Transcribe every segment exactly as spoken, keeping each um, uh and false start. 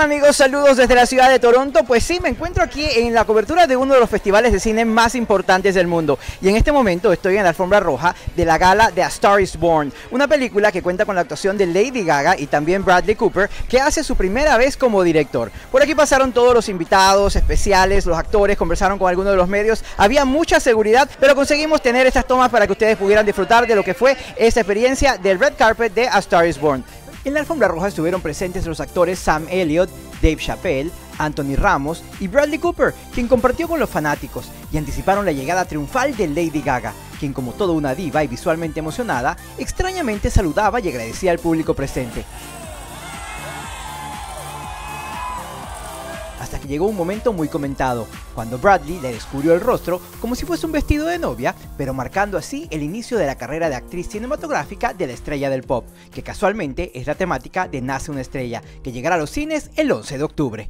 tal amigos? Saludos desde la ciudad de Toronto. Pues sí, me encuentro aquí en la cobertura de uno de los festivales de cine más importantes del mundo. Y en este momento estoy en la alfombra roja de la gala de A Star is Born, una película que cuenta con la actuación de Lady Gaga y también Bradley Cooper, que hace su primera vez como director. Por aquí pasaron todos los invitados especiales, los actores, conversaron con algunos de los medios. Había mucha seguridad, pero conseguimos tener estas tomas para que ustedes pudieran disfrutar de lo que fue esa experiencia del red carpet de A Star is Born. En la alfombra roja estuvieron presentes los actores Sam Elliott, Dave Chappelle, Anthony Ramos y Bradley Cooper, quien compartió con los fanáticos y anticiparon la llegada triunfal de Lady Gaga, quien como toda una diva y visualmente emocionada, extrañamente saludaba y agradecía al público presente. Hasta que llegó un momento muy comentado, cuando Bradley le descubrió el rostro como si fuese un vestido de novia, pero marcando así el inicio de la carrera de actriz cinematográfica de la estrella del pop, que casualmente es la temática de Nace una estrella, que llegará a los cines el once de octubre.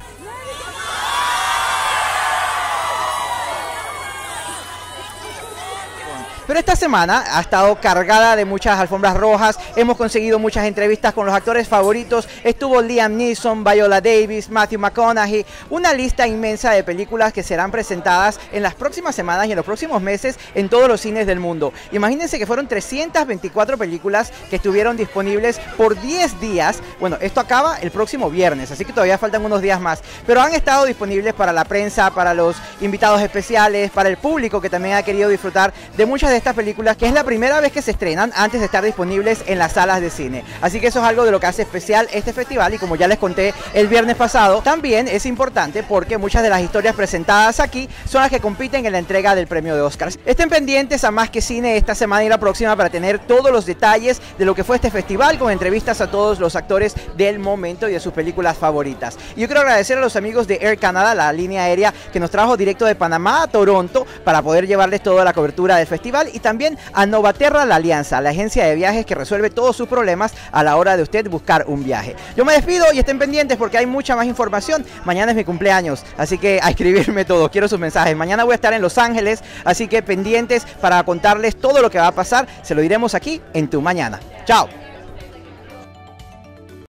Pero esta semana ha estado cargada de muchas alfombras rojas, hemos conseguido muchas entrevistas con los actores favoritos, estuvo Liam Neeson, Viola Davis, Matthew McConaughey, una lista inmensa de películas que serán presentadas en las próximas semanas y en los próximos meses en todos los cines del mundo. Imagínense que fueron trescientas veinticuatro películas que estuvieron disponibles por diez días, bueno, esto acaba el próximo viernes, así que todavía faltan unos días más, pero han estado disponibles para la prensa, para los invitados especiales, para el público que también ha querido disfrutar de muchas de estas películas, que es la primera vez que se estrenan antes de estar disponibles en las salas de cine. Así que eso es algo de lo que hace especial este festival, y como ya les conté el viernes pasado, también es importante porque muchas de las historias presentadas aquí son las que compiten en la entrega del premio de Oscars. Estén pendientes a Más Que Cine esta semana y la próxima para tener todos los detalles de lo que fue este festival, con entrevistas a todos los actores del momento y de sus películas favoritas. Y yo quiero agradecer a los amigos de Air Canada, la línea aérea que nos trajo directo de Panamá a Toronto para poder llevarles toda la cobertura del festival, y también a Novaterra La Alianza, la agencia de viajes que resuelve todos sus problemas a la hora de usted buscar un viaje. Yo me despido y estén pendientes porque hay mucha más información. Mañana es mi cumpleaños, así que a escribirme todo, quiero sus mensajes. Mañana voy a estar en Los Ángeles, así que pendientes para contarles todo lo que va a pasar. Se lo diremos aquí en Tu Mañana. Chao.